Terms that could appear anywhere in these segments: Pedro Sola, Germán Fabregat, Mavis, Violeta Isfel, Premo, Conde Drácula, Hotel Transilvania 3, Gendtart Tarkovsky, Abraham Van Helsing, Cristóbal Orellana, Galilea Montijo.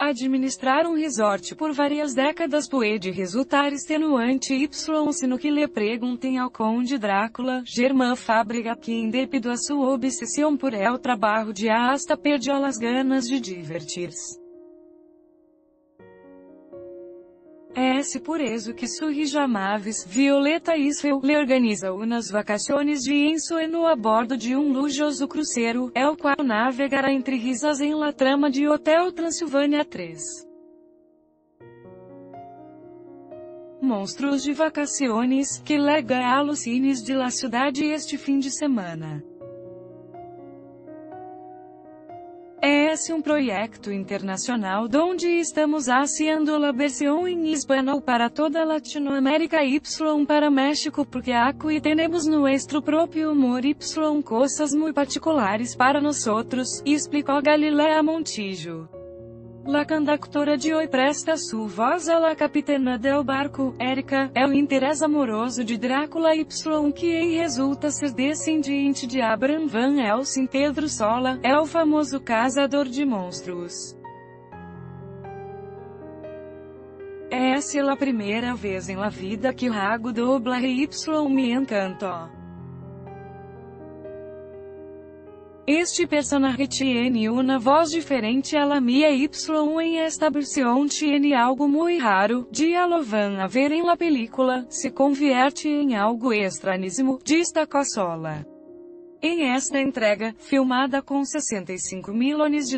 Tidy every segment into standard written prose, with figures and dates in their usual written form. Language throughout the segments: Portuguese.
Administrar um resort por várias décadas pode resultar extenuante se no que lhe perguntem ao Conde Drácula, Germán Fabregat, que devido à sua obsessão por el trabalho de hasta perdeu as ganas de divertir-se. É esse por isso que surge a Mavis, Violeta Isfel, lhe organiza umas vacações de ensueño a bordo de um lujoso cruzeiro, el qual navegará entre risas em la trama de Hotel Transilvania 3. Monstros de vacaciones, que lega a los cines de la cidade este fim de semana. É esse projeto internacional onde estamos haciendo a versão em espanhol para toda Latinoamérica y para México, porque aqui temos nuestro próprio humor y coisas muito particulares para nosotros, explicou Galilea Montijo. La conductora de hoy presta su voz a la capitana del barco, Erika, é o interés amoroso de Drácula Y, que resulta ser descendente de Abraham Van Helsing. Pedro Sola, é o famoso caçador de monstros. Essa é a primeira vez em la vida que hago doblaje Y me encantó. Este personagem tiene uma voz diferente a la mía y em esta versión tiene algo muy raro, dialovan a ver em la película, se convierte em algo extranísimo, destacou Sola. Em esta entrega, filmada com $65 milhões,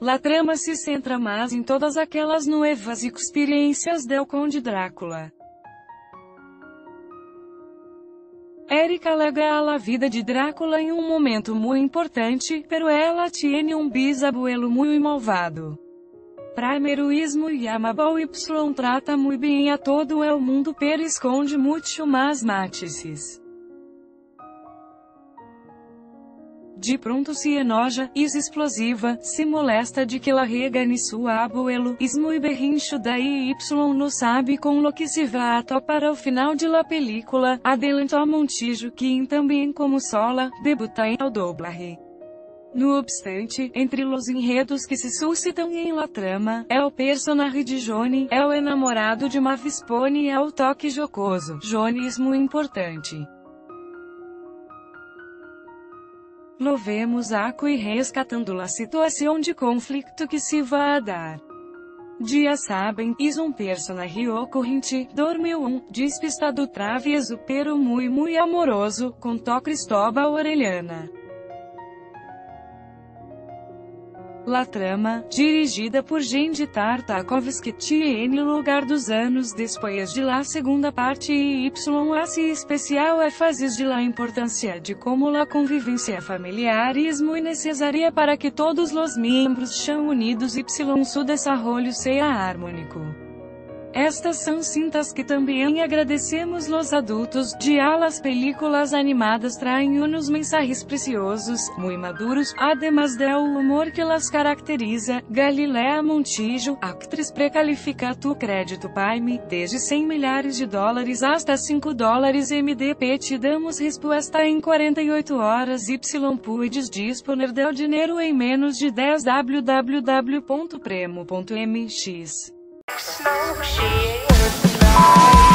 la trama se centra mais em todas aquelas novas experiências del Conde Drácula. Erika lega a vida de Drácula em um momento muito importante, pero ela tiene um bisabuelo muito malvado. Primeiroismo e amabou y trata muito bem a todo el mundo, pero esconde mucho más matices. De pronto se enoja, is explosiva, se molesta de que la regane sua abuelo, is muy berrincho, daí y não sabe com lo que se va a topar ao final de la película, adelantou Montijo, que também como Sola, debuta em el doblaje. No obstante, entre los enredos que se suscitam em la trama, é o personagem de Johnny, é o enamorado de Mavis, pone é o toque jocoso, Johnny é muito importante. Lovemos aco e rescatando a situação de conflito que se vai dar. Dia sabem, is um personagem ocorrente, dormiu despistado, travieso, pero muito amoroso, contou Cristóbal Orellana. La trama, dirigida por Gendtart Tarkovsky, tiene lugar 2 anos depois de la segunda parte e y especial énfasis de la importância de como la convivência familiar es muy necessária para que todos los miembros sean unidos y su desarrollo sea harmônico. Estas são cintas que também agradecemos los adultos de alas películas animadas, traem unos mensajes preciosos, muy maduros, además del humor que las caracteriza. Galilea Montijo, actriz precalifica tu crédito Prime, desde $100 milhões hasta $5 MDP, te damos resposta em 48 horas y puedes disponer del dinheiro em menos de 10 www.premo.mx. Snow, she is